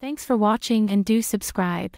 Thanks for watching and do subscribe.